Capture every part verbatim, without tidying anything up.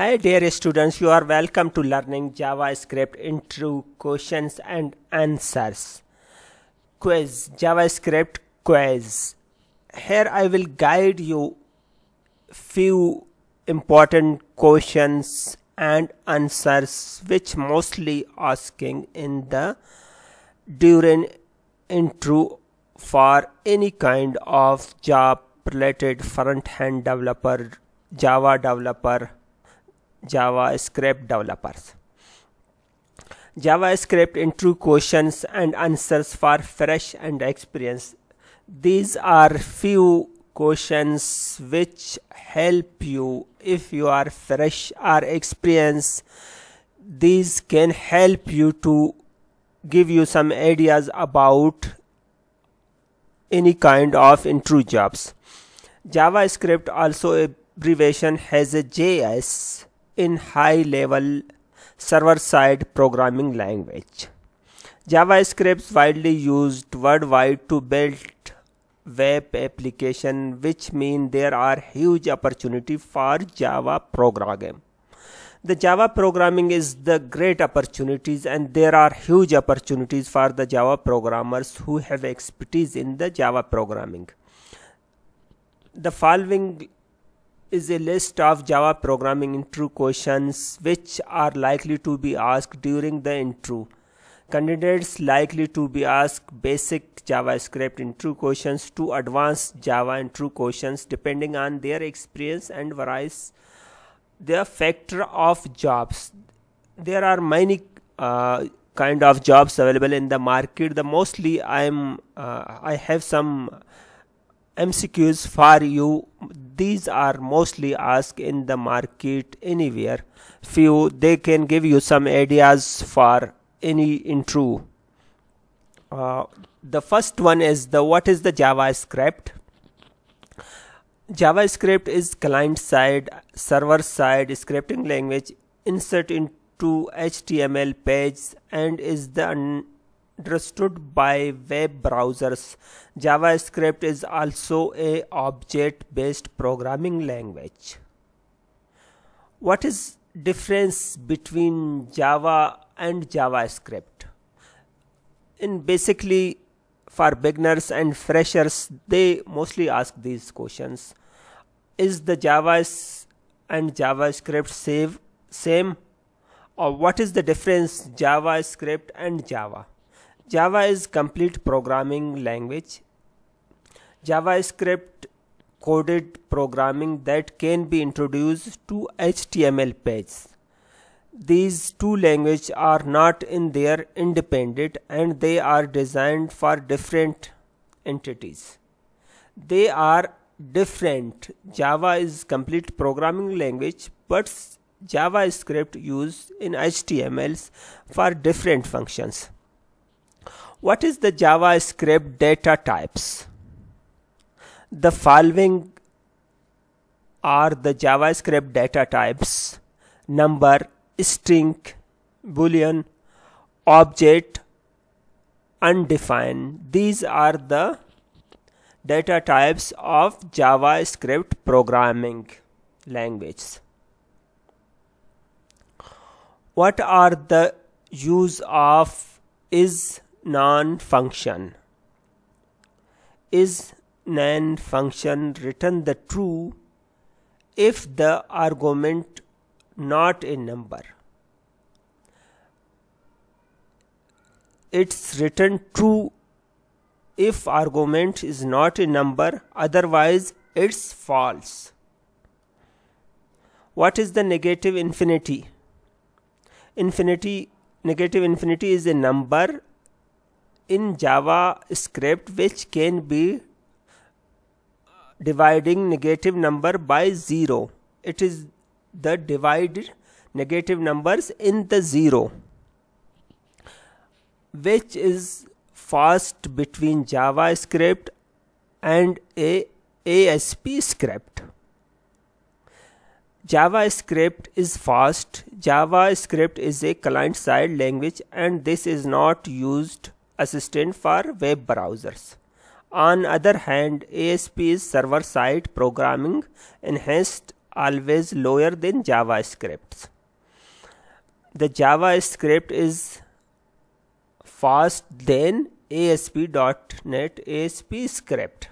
Hi dear students, you are welcome to learning JavaScript intro questions and answers. Quiz, JavaScript quiz. Here I will guide you few important questions and answers which mostly asking in the during intro for any kind of job related front-end developer, Java developer, JavaScript developers. JavaScript intro questions and answers for fresh and experienced. These are few questions which help you if you are fresh or experienced. These can help you to give you some ideas about any kind of intro jobs. JavaScript, also abbreviation has a J S in high-level server-side programming language. JavaScript is widely used worldwide to build web application, which means there are huge opportunity for Java programming. The Java programming is the great opportunities, and there are huge opportunities for the Java programmers who have expertise in the Java programming. The following is a list of Java programming intro questions which are likely to be asked during the intro. Candidates likely to be asked basic JavaScript intro questions to advanced Java intro questions depending on their experience and varies their factor of jobs. There are many uh, kind of jobs available in the market. The mostly I'm uh, I have some M C Qs for you. These are mostly asked in the market anywhere. Few they can give you some ideas for any intro. Uh, the first one is the what is the JavaScript? JavaScript is client-side, server-side scripting language inserted into H T M L pages and is the understood by web browsers. JavaScript is also a object-based programming language. What is difference between Java and JavaScript? In basically for beginners and freshers, they mostly ask these questions. Is the Java and JavaScript same? Or what is the difference JavaScript and Java? Java is complete programming language. JavaScript coded programming that can be introduced to H T M L pages. These two languages are not in their independent and they are designed for different entities. They are different. Java is complete programming language, but JavaScript used in H T M Ls for different functions. What is the JavaScript data types? The following are the JavaScript data types: number, string, boolean, object, undefined. These are the data types of JavaScript programming languages. What are the use of is non function? Is non function return the true if the argument not a number. It's return true if argument is not a number, otherwise it's false. What is the negative infinity? Infinity negative infinity is a number in JavaScript which can be dividing negative number by zero. It is the divide negative numbers in the zero, which is fast between JavaScript and a ASP script. JavaScript is fast. JavaScript is a client-side language and this is not used assistant for web browsers. On other hand, A S P is server-side programming enhanced always lower than JavaScript. The JavaScript is fast than A S P dot net A S P script.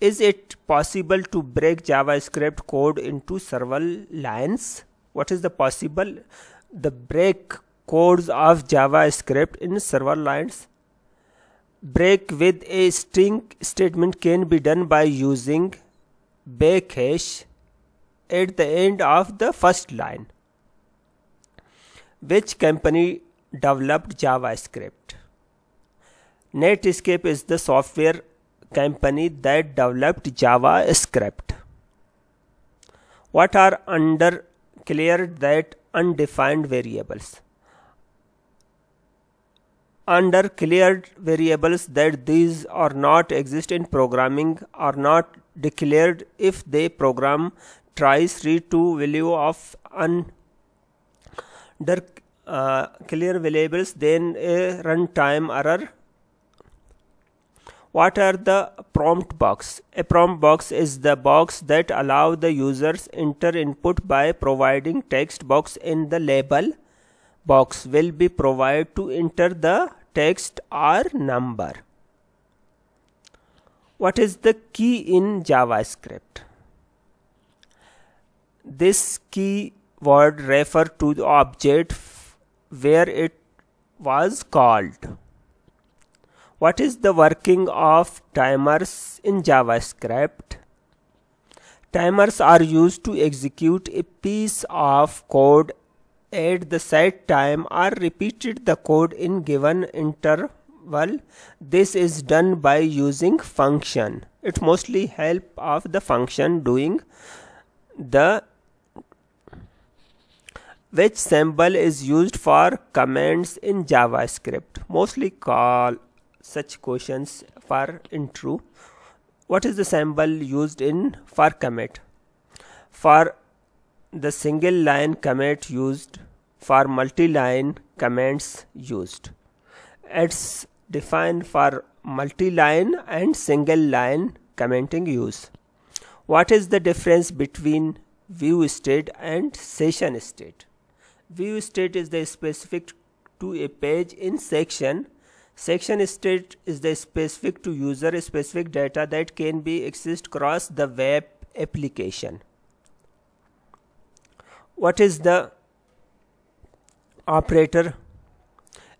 Is it possible to break JavaScript code into several lines? What is the possible? The break codes of JavaScript in several lines. Break with a string statement can be done by using backhash at the end of the first line. Which company developed JavaScript? Netscape is the software company that developed JavaScript. What are undeclared that undefined variables? Undeclared variables that these are not exist in programming are not declared if the program tries read to value of undeclared variables, then a runtime error. What are the prompt box? A prompt box is the box that allow the users enter input by providing text box in the label. Box will be provided to enter the text or number. What is the key in JavaScript? This keyword refers to the object where it was called. What is the working of timers in JavaScript? Timers are used to execute a piece of code at the set time or repeated the code in given interval. This is done by using function. It mostly help of the function doing the. Which symbol is used for commands in JavaScript? Mostly call such questions for intro. What is the symbol used in for commit? For the single line commit used, for multi-line commands used. It's defined for multi-line and single line commenting use. What is the difference between view state and session state? View state is the specific to a page in section. Section state is the specific to user specific data that can be accessed across the web application. What is the operator?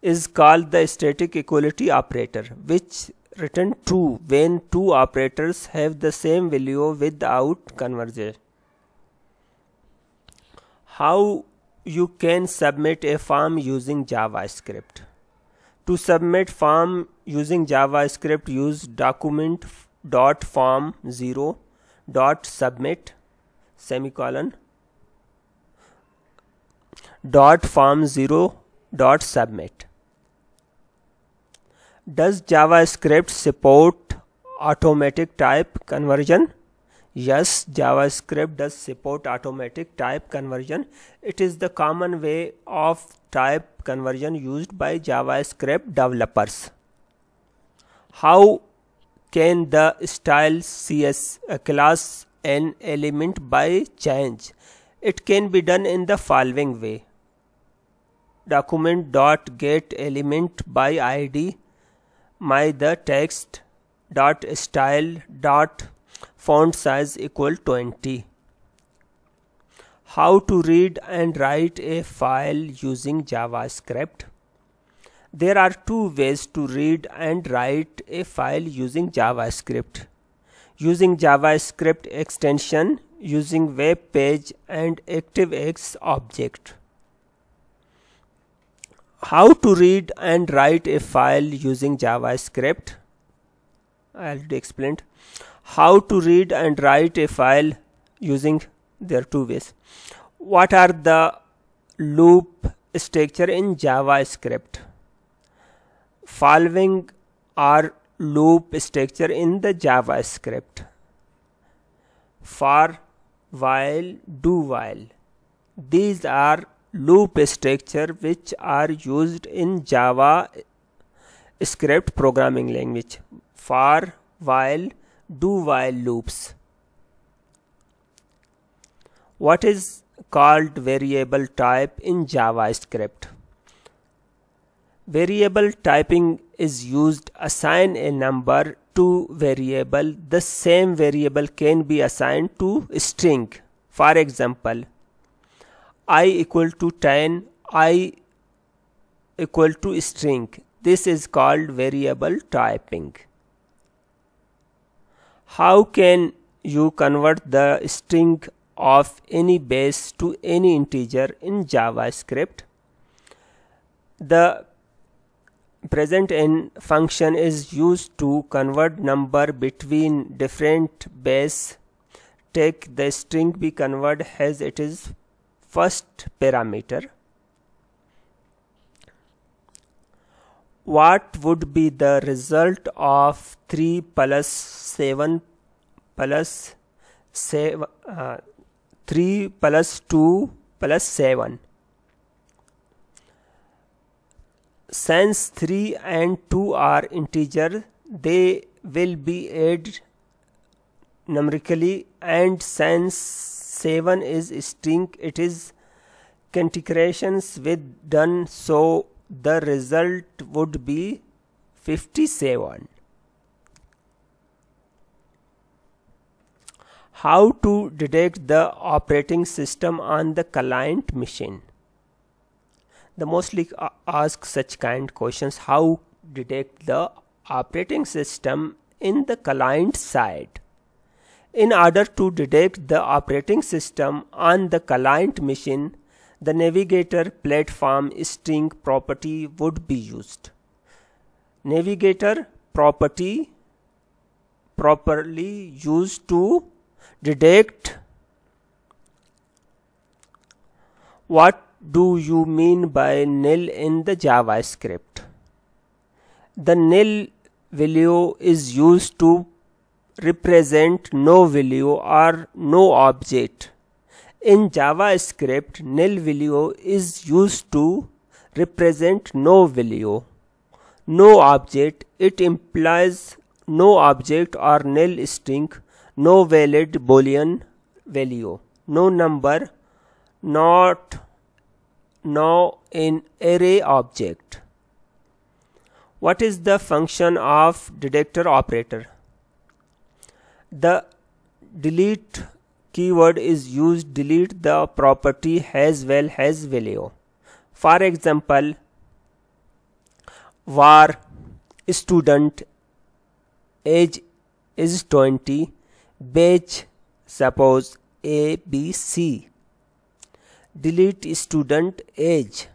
Is called the static equality operator, which return true when two operators have the same value without conversion. How you can submit a form using JavaScript? To submit form using JavaScript, use document dot form zero dot submit semicolon dot form zero dot submit. Does JavaScript support automatic type conversion? Yes, JavaScript does support automatic type conversion. It is the common way of type conversion used by JavaScript developers. How can the style C S uh, class an element by change? It can be done in the following way. Document dot get element by I D, my the text dot style dot font size equal twenty. How to read and write a file using JavaScript? There are two ways to read and write a file using JavaScript. Using JavaScript extension, using web page and ActiveX object. How to read and write a file using JavaScript? I already explained. How to read and write a file using, there are two ways. What are the loop structure in JavaScript? Following are loop structure in the JavaScript. For, while, do while. These are loop structure which are used in JavaScript programming language. For, while, do while loops. What is called variable type in JavaScript? Variable typing is used to assign a number to variable. The same variable can be assigned to string. For example, I equal to ten, I equal to string. This is called variable typing. How can you convert the string of any base to any integer in JavaScript? The present n function is used to convert number between different base. Take the string be converted as it is first parameter. What would be the result of three plus seven plus seven, uh, three plus two plus seven? Since three and two are integer, they will be added numerically, and since seven is string, it is integrations with done, so the result would be fifty-seven. How to detect the operating system on the client machine? The mostly ask such kind questions. How detect the operating system in the client side? In order to detect the operating system on the client machine, the navigator platform string property would be used. Navigator property properly used to detect. What do you mean by nil in the JavaScript? The nil value is used to represent no value or no object. In JavaScript, nil value is used to represent no value, no object. It implies no object or nil string, no valid Boolean value, no number, not now in array object. What is the function of detector operator? The delete keyword is used delete the property as well as value. For example, var student age is twenty, batch suppose A, B, C. Delete student age.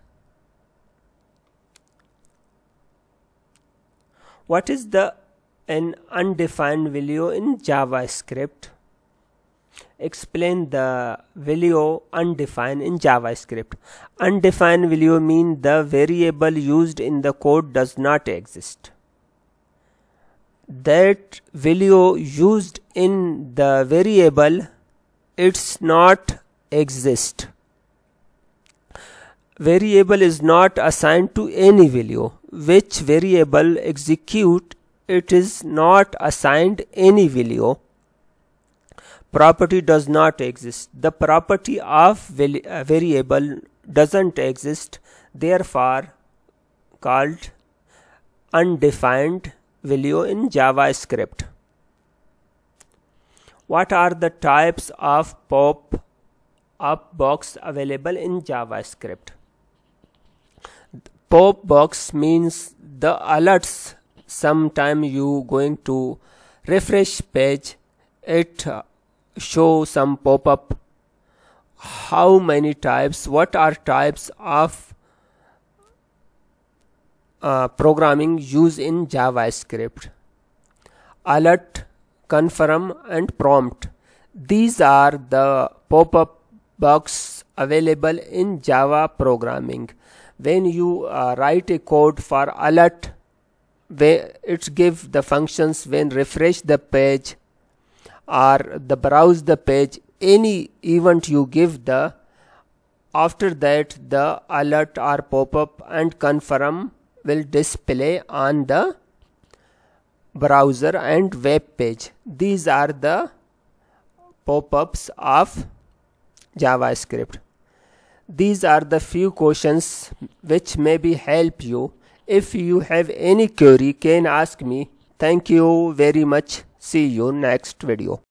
What is the an undefined value in JavaScript? Explain the value undefined in JavaScript. Undefined value means the variable used in the code does not exist. That value used in the variable, it's not exist. Variable is not assigned to any value. Which variable execute, it is not assigned any value. Property does not exist. The property of variable doesn't exist, therefore called undefined value in JavaScript. What are the types of pop-up box available in JavaScript? Pop box means the alerts. Sometime you going to refresh page, it show some pop-up. How many types? What are types of uh, programming used in JavaScript? Alert, confirm, and prompt. These are the pop-up box available in Java programming. When you uh, write a code for alert, it gives the functions when refresh the page or the browse the page, any event you give the, after that the alert or pop-up and confirm will display on the browser and web page. These are the pop-ups of JavaScript. These are the few questions which maybe help you. If you have any query, can ask me. Thank you very much. See you next video.